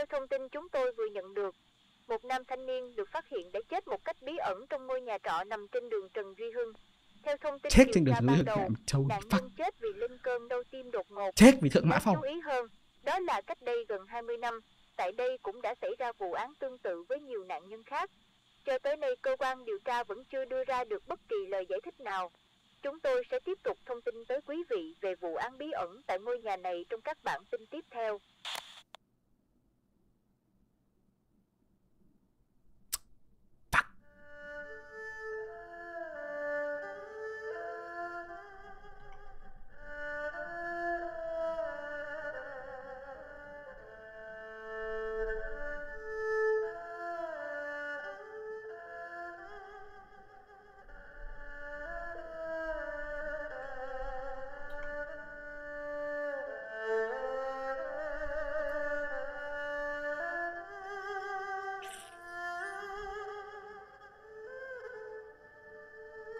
Theo thông tin chúng tôi vừa nhận được, một nam thanh niên được phát hiện đã chết một cách bí ẩn trong ngôi nhà trọ nằm trên đường Trần Duy Hưng. Theo thông tin điều tra ban đầu, nạn nhân chết vì lên cơn đau tim đột ngột. Chết vì thượng mã phong. Chú ý hơn, đó là cách đây gần 20 năm, tại đây cũng đã xảy ra vụ án tương tự với nhiều nạn nhân khác. Cho tới nay, cơ quan điều tra vẫn chưa đưa ra được bất kỳ lời giải thích nào. Chúng tôi sẽ tiếp tục thông tin tới quý vị về vụ án bí ẩn tại ngôi nhà này trong các bản tin tiếp theo.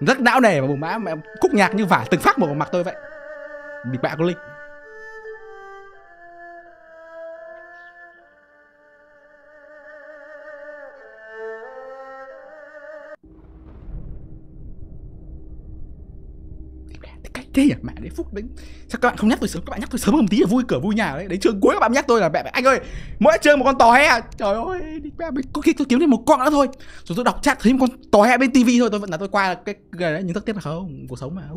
Rất não nề mà bùng mã mà khúc nhạc như vả từng phát một vào mặt tôi vậy. Bị bạ con Linh. Cái cách thế nhỉ? Mẹ đấy Phúc đấy. Sao các bạn không nhắc tôi sớm? Các bạn nhắc tôi sớm hơn tí là vui cửa vui nhà đấy. Đến chương cuối các bạn nhắc tôi là mẹ anh ơi, mỗi chương một con tò he. Trời ơi, có khi tôi kiếm đến một con nữa thôi. Rồi tôi đọc chat thấy một con tò he bên tivi thôi, tôi vẫn là tôi qua cái này đấy, nhưng rất tiếc là không, cuộc sống mà.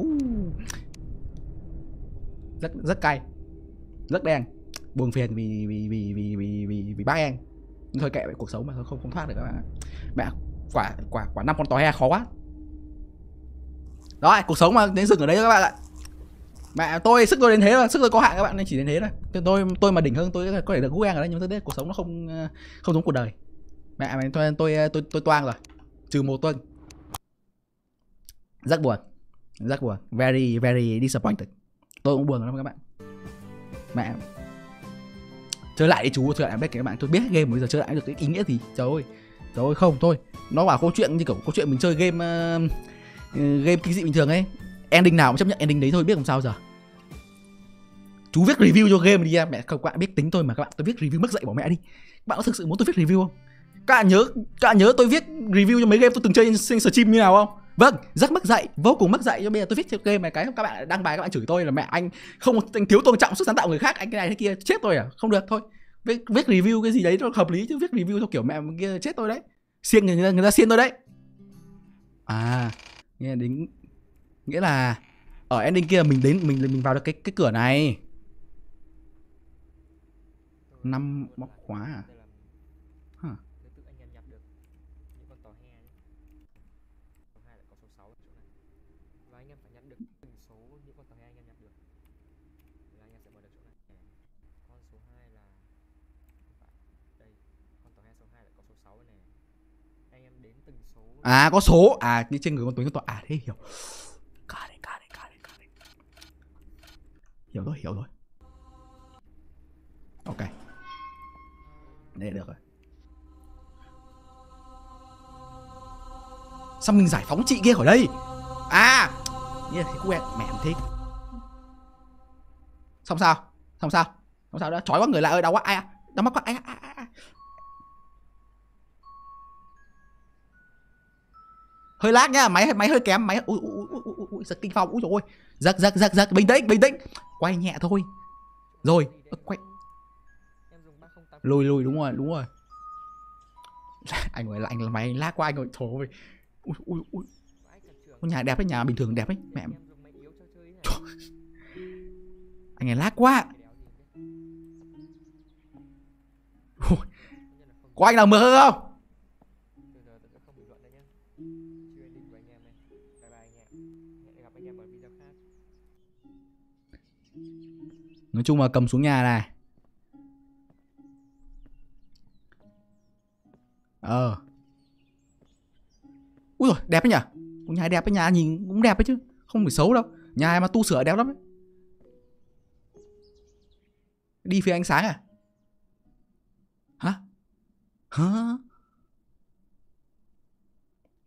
Rất cay. Rất đen. Buồn phiền vì bác em. Thôi kệ cuộc sống mà không thoát được các bạn. Mẹ quả 5 con tò he khó quá. Đó, cuộc sống mà đến dừng ở đấy các bạn ạ. Mẹ tôi sức tôi đến thế mà, sức tôi có hạn các bạn nên chỉ đến thế thôi. Tôi mà đỉnh hơn tôi có thể được Google ở đấy, nhưng tôi biết cuộc sống nó không giống cuộc đời. Mẹ mày tôi toang rồi. Trừ một tuần. Rất buồn. Rất buồn. Very very disappointed. Tôi cũng buồn lắm các bạn. Mẹ chơi lại đi chú, chơi lại biết các bạn, tôi biết game bây giờ chơi lại được cái ý nghĩa gì. Trời ơi không thôi. Nó bảo câu chuyện như kiểu câu chuyện mình chơi game kinh dị bình thường ấy. Ending nào cũng chấp nhận ending đấy thôi, biết làm sao giờ. Chú viết review cho game đi em. Mẹ không, các bạn biết tính tôi mà các bạn, tôi viết review mất dạy bỏ mẹ đi. Các bạn có thực sự muốn tôi viết review không? Các bạn nhớ tôi viết review cho mấy game tôi từng chơi trên stream như nào không? Vâng, rất mất dạy, vô cùng mất dạy. Cho bây giờ tôi viết cho game này cái các bạn đăng bài, các bạn chửi tôi là mẹ anh không, anh thiếu tôn trọng sức sáng tạo người khác, anh cái này thế kia, chết tôi à? Không được thôi. Viết review cái gì đấy nó hợp lý chứ, viết review theo kiểu mẹ kia chết tôi đấy. Xiên người ta xiên tôi đấy. À, nghe đến nghĩa là ở ending kia mình đến mình vào được cái cửa này. 5 móc khóa à? Hả? À có số à, như trên người con Tuấn con tòa à, thế hiểu. Hiểu rồi. Ok. Đây được rồi. Sao mình giải phóng chị kia khỏi đây? À, như là cái quen mẹ em thích. Xong sao đã trói quá người lại ơi, đau quá ai à? Đau mắc quá ai à. Hơi lag nhá, máy hơi kém, máy ui giật kinh phòng. Úi dồi ôi. Giật bình tĩnh. Quay nhẹ thôi. Rồi, quay. Lùi đúng rồi. Anh ơi, anh máy lag qua anh rồi. Trời ơi. Ui. Con nhà đẹp đấy, nhà bình thường đẹp đấy, mẹ. Trời. Anh ấy lag quá. Có anh nào mượt hơn không? Nói chung là cầm xuống nhà này. Úi rồi đẹp đấy nhỉ. Nhà đẹp đấy, nhà nhìn cũng đẹp đấy chứ, không phải xấu đâu. Nhà mà tu sửa đẹp lắm đấy. Đi phía ánh sáng à? Hả?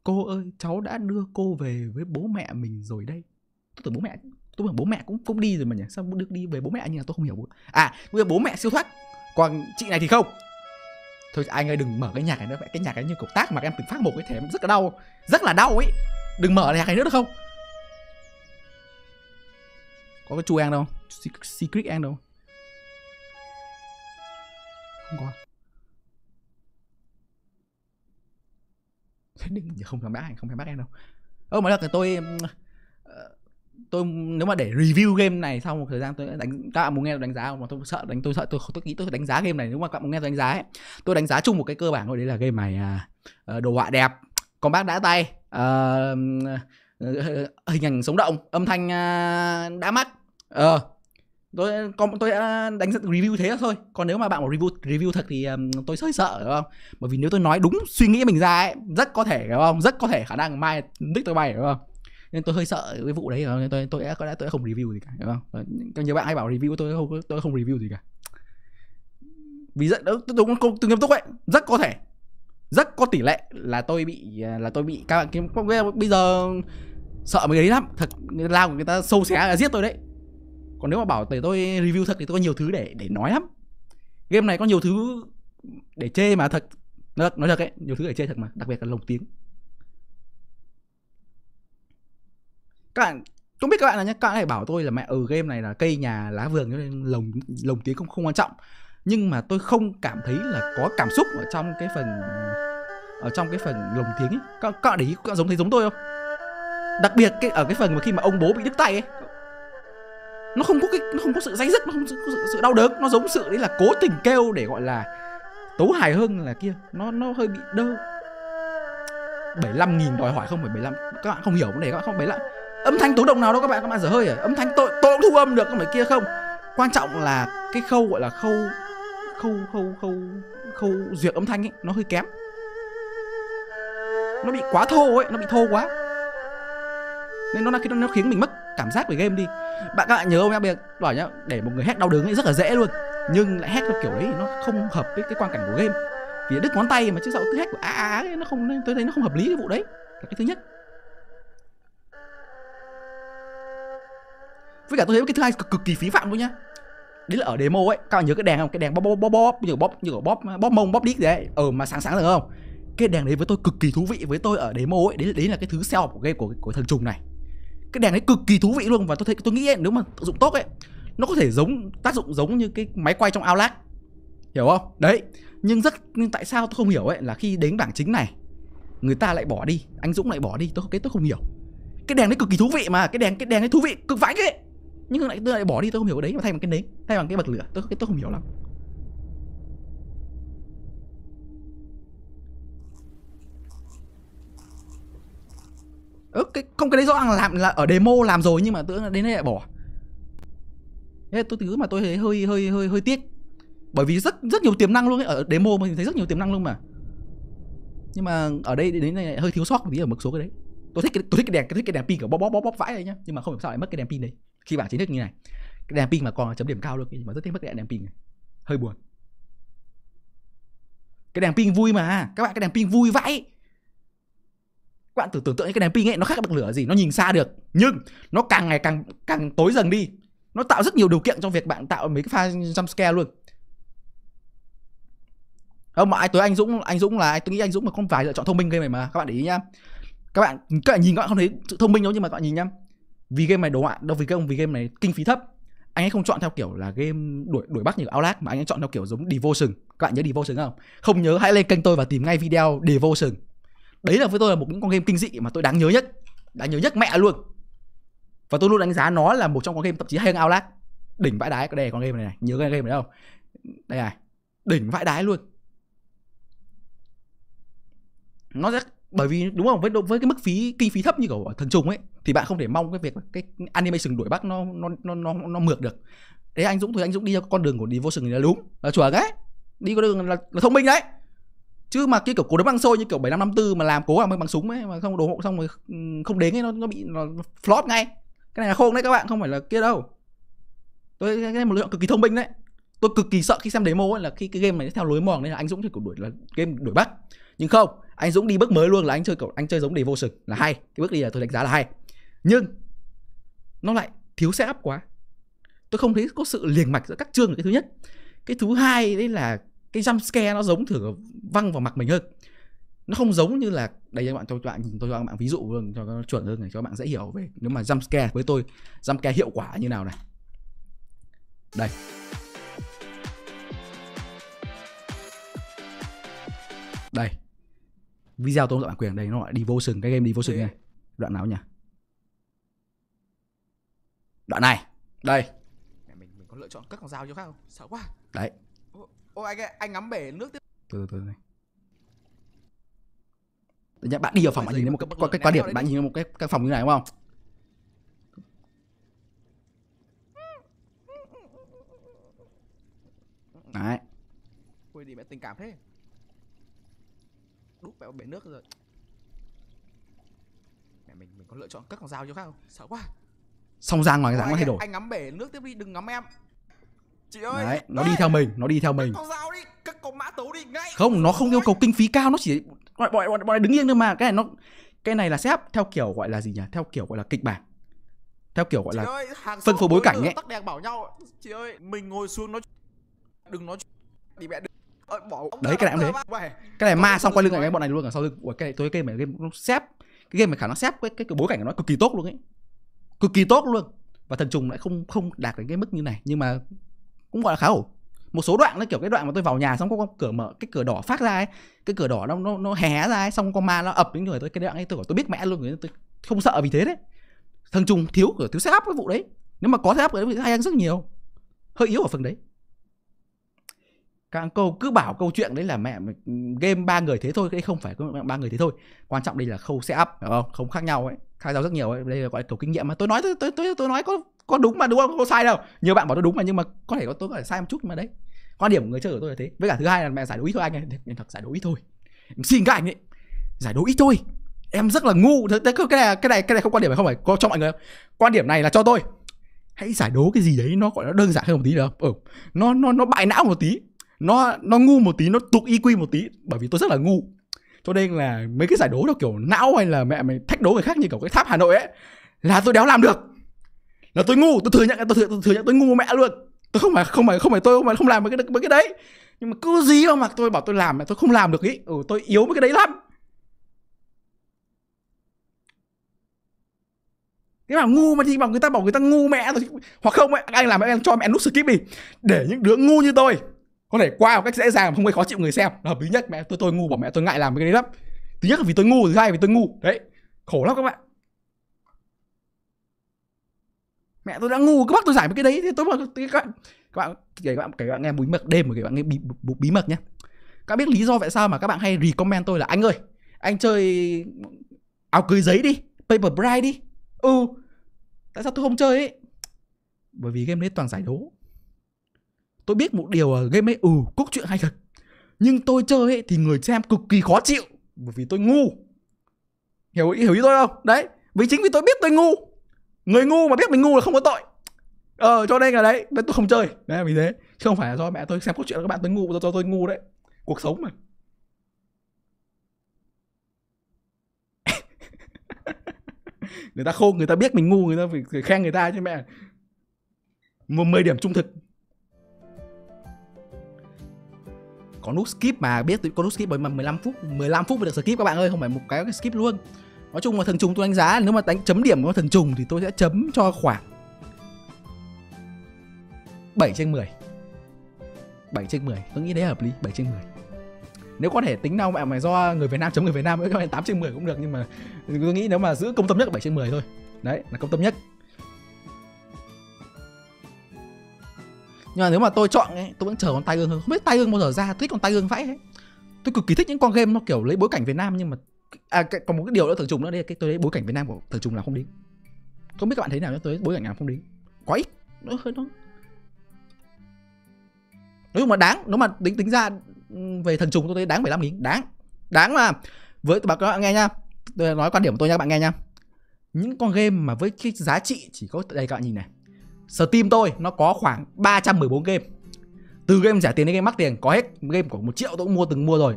Cô ơi, cháu đã đưa cô về với bố mẹ mình rồi đây. Tôi tưởng bố mẹ, tôi bảo bố mẹ cũng đi rồi mà nhỉ, sao được đi về bố mẹ, nhưng mà tôi không hiểu. À, bây giờ bố mẹ siêu thoát, còn chị này thì không. Thôi anh ơi đừng mở cái nhạc này nữa. Cái nhạc này như cục tác mà em từng phát một cái thẻ rất là đau. Rất là đau ấy. Đừng mở nhạc này nữa được không? Có cái chu an đâu? Secret an đâu? Không có. Không làm bác anh, không phải bác em đâu. Ơ mà là tôi nếu mà để review game này sau một thời gian tôi đánh, các bạn muốn nghe đánh giá không? Mà tôi sợ đánh, tôi nghĩ tôi phải đánh giá game này. Nếu mà các bạn muốn nghe tôi đánh giá ấy, tôi đánh giá chung một cái cơ bản thôi, đấy là game này đồ họa đẹp, combat đã tay, hình ảnh sống động, âm thanh đã mắt. Tôi đã đánh review thế thôi. Còn nếu mà bạn muốn review thật thì tôi hơi sợ, đúng không? Bởi vì nếu tôi nói đúng suy nghĩ mình ra ấy, rất có thể, đúng không? Rất có thể khả năng mai nick tôi bay, đúng không? Nên tôi hơi sợ cái vụ đấy, đúng không? Nên tôi đã không review gì cả, đúng không? Còn nhiều bạn hay bảo review, tôi không review gì cả. Vì rất tôi nghiêm túc ấy, rất có thể, rất có tỷ lệ là tôi bị các bạn kiếm bây giờ sợ mấy cái đấy lắm. Thật lao của người ta sâu xé là giết tôi đấy. Còn nếu mà bảo để tôi review thật thì tôi có nhiều thứ để nói lắm. Game này có nhiều thứ để chê mà thật. Nói thật ấy, nhiều thứ để chê thật mà. Đặc biệt là lồng tiếng. Các bạn, không biết các bạn là nhé, các bạn lại bảo tôi là mẹ game này là cây nhà lá vườn nên lồng tiếng không quan trọng. Nhưng mà tôi không cảm thấy là có cảm xúc ở trong cái phần lồng tiếng ấy. Các bạn để ý, các bạn thấy giống tôi không? Đặc biệt ở cái phần mà khi mà ông bố bị đứt tay ấy, nó không có sự day dứt, nó không có sự đau đớn, nó giống sự đấy là cố tình kêu để gọi là tấu hài hơn là kia, nó hơi bị đơ. 75.000 đòi hỏi không phải 75, các bạn không hiểu vấn đề, các bạn không biết là âm thanh tấu động nào đâu các bạn, dở hơi à? Âm thanh tôi thu âm được không phải kia không. Quan trọng là cái khâu gọi là khâu duyệt âm thanh ấy nó hơi kém. Nó bị quá thô ấy, nó bị thô quá. Nên nó khiến mình mất cảm giác về game đi. Các bạn nhớ không nhá, bây giờ bảo nhá, để một người hack đau đớn ấy rất là dễ luôn. Nhưng lại hack theo kiểu đấy thì nó không hợp với cái quang cảnh của game. Vì đứt ngón tay mà chứ sao cứ hack của ấy, nó không, tôi thấy nó không hợp lý cái vụ đấy. Là cái thứ nhất. Với cả tôi thấy cái thứ hai cực kỳ phí phạm luôn nhá. Đấy là ở demo ấy, các bạn nhớ cái đèn không? Cái đèn bóp mông, bóp đít gì đấy. Mà sáng được không? Cái đèn đấy với tôi cực kỳ thú vị, với tôi ở demo ấy, đấy là cái thứ sell của game của Thần Trùng này. Cái đèn ấy cực kỳ thú vị luôn, và tôi nghĩ ấy, nếu mà tác dụng tốt ấy, nó có thể tác dụng giống như cái máy quay trong Outlast. Hiểu không? Đấy. Nhưng tại sao tôi không hiểu ấy là khi đến bảng chính này, người ta lại bỏ đi, anh Dũng lại bỏ đi, tôi không hiểu. Cái đèn đấy cực kỳ thú vị mà, cái đèn ấy thú vị cực vãi ấy. Nhưng tôi lại bỏ đi, tôi không hiểu cái đấy, mà thay bằng cái nến, thay bằng cái bật lửa, tôi không hiểu lắm. Không, cái đấy rõ ràng là ở demo làm rồi nhưng mà tưởng đến đây lại bỏ. Thế tôi thứ mà tôi thấy hơi tiếc. Bởi vì rất nhiều tiềm năng luôn ấy, ở demo mình thấy rất nhiều tiềm năng luôn mà. Nhưng mà ở đây đến đây lại hơi thiếu sót một tí ở một số cái đấy. Tôi thích cái đèn pin của bóp vãi đấy nhá, nhưng mà không hiểu sao lại mất cái đèn pin đấy. Khi bảng chính thức như này, cái đèn pin mà còn chấm điểm cao luôn, nhưng mà rất tiếc mất cái đèn pin này. Hơi buồn. Cái đèn pin vui mà, các bạn, cái đèn pin vui vãi. Các bạn tưởng tượng cái đèn pin ấy, nó khác bật lửa gì, nó nhìn xa được, nhưng nó càng ngày càng tối dần đi. Nó tạo rất nhiều điều kiện trong việc bạn tạo mấy cái pha jump scare luôn. Không mà ai tới anh Dũng là tôi nghĩ anh Dũng mà không phải lựa chọn thông minh game này mà, các bạn để ý nhá. Các bạn nhìn, các bạn không thấy sự thông minh đâu, nhưng mà các bạn nhìn nhá. Vì game này đồ họa, vì game này kinh phí thấp, anh ấy không chọn theo kiểu là game đuổi bắt như Outlast, mà anh ấy chọn theo kiểu giống Devotion. Các bạn nhớ Devotion không? Không nhớ hãy lên kênh tôi và tìm ngay video Devotion. Đấy là với tôi là một những con game kinh dị mà tôi đáng nhớ nhất mẹ luôn. Và tôi luôn đánh giá nó là một trong con game thậm chí hay hơn Outlast. Đỉnh vãi đái, cái đề con game này này, nhớ cái game này không? Đây này, đỉnh vãi đái luôn. Nó rất, bởi vì đúng không, với cái mức kinh phí thấp như của Thần Trùng ấy thì bạn không thể mong cái việc cái animation đuổi bắt nó mượt được. Đấy, anh Dũng đi theo con đường của Devotion là đúng, là chuẩn đấy. Đi con đường là thông minh đấy. Chứ mà cái kiểu cố đấm băng xôi như kiểu 7554 mà làm cố làm bằng súng ấy mà không đồ hộ xong rồi không đến ấy, nó bị nó flop ngay. Cái này là khôn đấy các bạn, không phải là kia đâu. Tôi cái này một lựa chọn cực kỳ thông minh đấy. Tôi cực kỳ sợ khi xem demo ấy là khi cái game này theo lối mòn nên là anh Dũng thì kiểu đuổi là game đuổi bắt. Nhưng không, anh Dũng đi bước mới luôn là anh chơi giống Devotion là hay. Cái bước đi là tôi đánh giá là hay. Nhưng nó lại thiếu setup quá. Tôi không thấy có sự liền mạch giữa các chương là cái thứ nhất. Cái thứ hai đấy là cái jump scare nó giống thử văng vào mặt mình hơn. Nó không giống như là đây, tôi cho các bạn ví dụ luôn cho nó chuẩn hơn này, cho các bạn dễ hiểu về nếu mà jump scare với tôi, jump scare hiệu quả như nào này. Đây. Đây. Video tôn trọng bản quyền đây, nó gọi đi vô sừng, cái game đi vô sừng này. Đoạn nào nhỉ? Đoạn này. Đây. Mình có lựa chọn cất con dao chứ khác không? Sợ quá. Đấy. Ôi anh ngắm bể nước tiếp. Từ này. Nhá, bạn đi ở phòng, bạn nhìn thấy một cái quan điểm, bạn nhìn thấy một cái phòng như này đúng không? Đấy. Ui đi mẹ tình cảm thế. Đúp vào bể nước rồi. Mẹ mình có lựa chọn cất con dao chứ khác không? Sợ quá. Song Giang ngoài dáng nó thay đổi. Anh ngắm bể nước tiếp đi, đừng ngắm em. Chị ơi. Đấy, nó đi theo mình, nó đi theo mình. Con dao đi, cất con mã tấu đi ngay. Không, nó không yêu cầu kinh phí cao, nó chỉ bọn này đứng yên thôi mà. Cái này nó, cái này là xếp theo kiểu gọi là gì nhỉ? Theo kiểu gọi là kịch bản. Theo kiểu gọi là phân phối bối cảnh ấy. Tắc đèn bảo nhau. Chị ơi, mình ngồi xuống nó đừng nói đi mẹ đừng. Đấy cái này cũng thế. Cái này ma xong quay lưng lại cái bọn này luôn cả sau lưng. Ủa cái này tôi cái game nó xếp. Cái game này khả năng xếp cái bối cảnh của nó cực kỳ tốt luôn ấy. Cực kỳ tốt luôn. Và Thần Trùng lại không đạt đến cái mức như này, nhưng mà cũng gọi là khá ổn. Một số đoạn nó kiểu cái đoạn mà tôi vào nhà xong có cửa mở, cái cửa đỏ phát ra ấy, cái cửa đỏ nó hé ra ấy, xong con ma nó ập đến người tôi, cái đoạn ấy tôi bảo tôi biết mẹ luôn, tôi không sợ vì thế đấy. Thần Trùng thiếu cửa, thiếu setup cái vụ đấy. Nếu mà có setup cái đấy hay ăn rất nhiều. Hơi yếu ở phần đấy. Các câu cứ bảo câu chuyện đấy là mẹ game 3 người thế thôi, cái không phải 3 người thế thôi. Quan trọng đây là khâu setup, phải không? Không khác nhau ấy, khác nhau rất nhiều ấy. Đây là gọi là kiểu kinh nghiệm mà tôi nói có đúng mà đúng không? Không sai đâu. Nhiều bạn bảo tôi đúng mà, nhưng mà có thể tôi có thể sai một chút mà đấy. Quan điểm của người chơi của tôi là thế. Với cả thứ hai là mẹ giải đấu ít thôi anh ơi, thật giải đấu ít thôi. Em xin các anh ấy. Giải đấu ít thôi. Em rất là ngu. Cái này không quan điểm phải không phải có cho mọi người không? Quan điểm này là cho tôi. Hãy giải đấu cái gì đấy nó gọi nó đơn giản hơn một tí được không? Ừ. Nó bại não một tí. Nó ngu một tí, nó tụt IQ một tí. Bởi vì tôi rất là ngu, cho nên là mấy cái giải đấu nó kiểu não hay là mẹ mày thách đố người khác như kiểu cái Tháp Hà Nội ấy, là tôi đéo làm được. Là tôi ngu, tôi thừa nhận, tôi thừa nhận tôi ngu mẹ luôn. Tôi không phải tôi không làm mấy cái đấy. Nhưng mà cứ gì mà tôi bảo tôi làm, tôi không làm được ý. Ừ, tôi yếu mấy cái đấy lắm. Thế mà ngu mà thì bảo người ta ngu mẹ rồi. Hoặc không ấy, anh làm em cho mẹ nút skip đi, để những đứa ngu như tôi có thể qua một cách dễ dàng, không gây khó chịu người xem là hợp lý nhất. Mẹ tôi ngu, bảo mẹ tôi ngại làm cái đấy lắm. Thứ nhất là vì tôi ngu, thứ hai là vì tôi ngu. Đấy, khổ lắm các bạn. Mẹ tôi đã ngu, cứ bắt tôi giải một cái đấy thì tôi mà các bạn nghe bí mật đêm mà các bạn nghe bí mật nhé. Các bạn biết lý do tại sao mà các bạn hay recommend tôi là anh ơi, anh chơi áo cưới giấy đi, Paper Bride đi. Ừ. Tại sao tôi không chơi ấy? Bởi vì game đấy toàn giải đấu. Tôi biết một điều là game ấy cốt truyện hay thật, nhưng tôi chơi ấy thì người xem cực kỳ khó chịu, bởi vì tôi ngu. Hiểu ý tôi không? Đấy, vì chính vì tôi biết tôi ngu. Người ngu mà biết mình ngu là không có tội. Cho nên là đấy, tôi không chơi. Đấy là vì thế, chứ không phải là do mẹ tôi xem cốt truyện các bạn tôi ngu, do tôi ngu đấy. Cuộc sống mà. Người ta khôn, người ta biết mình ngu, người ta phải khen người ta chứ mẹ. 10 điểm trung thực. Có nút skip mà biết có nút skip bởi mà 15 phút mới được skip các bạn ơi, không phải một cái skip luôn. Nói chung là Thần Trùng tôi đánh giá nếu mà đánh chấm điểm của Thần Trùng thì tôi sẽ chấm cho khoảng 7/10. 7/10, tôi nghĩ đấy hợp lý, 7/10. Nếu có thể tính nào mẹ mày do người Việt Nam chấm người Việt Nam cho 8/10 cũng được, nhưng mà tôi nghĩ nếu mà giữ công tâm nhất là 7/10 thôi. Đấy, là công tâm nhất. Nhưng mà nếu mà tôi chọn ấy, tôi vẫn chờ con Tai Ương hơn. Không biết Tai Ương bao giờ ra, thích con Tai Ương vãi ấy. Tôi cực kỳ thích những con game nó kiểu lấy bối cảnh Việt Nam, nhưng mà còn một cái điều nữa Thần Trùng nữa đây, cái tôi lấy bối cảnh Việt Nam của Thần Trùng là không đính. Không biết các bạn thấy nào nhá, tôi lấy bối cảnh nào không đính. Quá ít. Nó hơi nó. Nói chung mà đáng, nếu mà tính ra về Thần Trùng tôi thấy đáng 15 đính, đáng mà. Với các bạn nghe nhá. Tôi nói quan điểm của tôi nha các bạn nghe nhá. Những con game mà với cái giá trị chỉ có đây các bạn nhìn này. Steam tôi nó có khoảng 314 game. Từ game rẻ tiền đến game mắc tiền có hết. Game của 1 triệu tôi cũng từng mua rồi.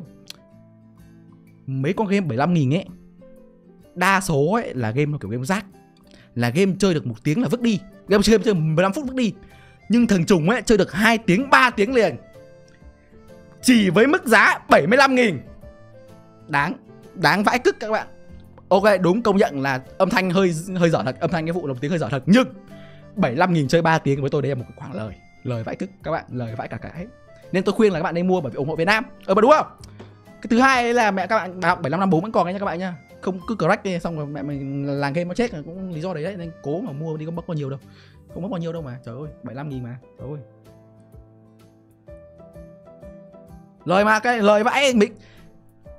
Mấy con game 75.000 ấy, đa số ấy là game kiểu game rác. Là game chơi được 1 tiếng là vứt đi. Game chơi 15 phút vứt đi. Nhưng Thần Trùng ấy chơi được 2 tiếng 3 tiếng liền. chỉ với mức giá 75.000. Đáng vãi cứt các bạn. Ok, đúng, công nhận là âm thanh hơi dở thật. Âm thanh cái vụ lồng tiếng hơi dở thật. Nhưng 75.000 chơi 3 tiếng với tôi đây là một khoảng lời vãi cứt các bạn, lời vãi cả cái. Nên tôi khuyên là các bạn nên mua bởi vì ủng hộ Việt Nam. Mà đúng không? Cái thứ hai là mẹ các bạn bảo 7554 vẫn còn đấy nha các bạn nha. Không cứ crack đi xong rồi mẹ mình làm game nó chết là cũng lý do đấy đấy, nên cố mà mua đi, không mất bao nhiêu đâu. Không mất bao nhiêu đâu mà. Trời ơi, 75.000 mà. Trời ơi. Lời mà cái lời vãi mình.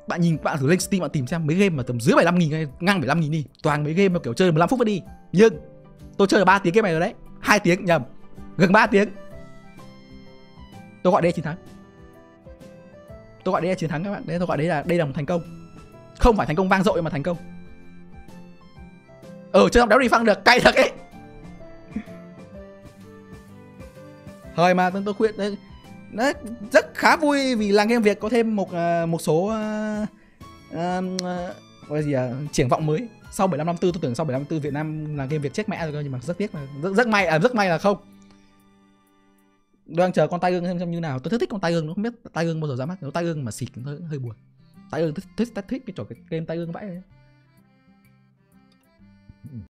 Bạn nhìn, bạn thử lên Steam bạn tìm xem mấy game mà tầm dưới 75.000 hay ngang 75.000 đi, toàn mấy game mà kiểu chơi 15 phút mới đi. Nhưng tôi chơi được 3 tiếng cái này rồi đấy. 2 tiếng nhầm. Gần 3 tiếng. Tôi gọi đây là chiến thắng. Tôi gọi đây là chiến thắng các bạn. Đấy, tôi gọi đây là một thành công. Không phải thành công vang dội mà thành công. Chơi xong đéo refund được, cay thật ấy. Thôi mà tôi khuyên đấy. Nó rất khá vui vì làng game Việt có thêm một số gọi gì triển vọng mới. Sau 75/4 tôi tưởng sau 75/4 Việt Nam làng game Việt chết mẹ rồi cơ, nhưng mà rất tiếc là rất may là không. Đang chờ con tai ương xem như nào. Tôi thích con tai ương, nó không biết tai ương bao giờ ra mắt. Nếu tai ương mà xịt hơi buồn. Tai ương thích cái trò cái game tai ương vãi.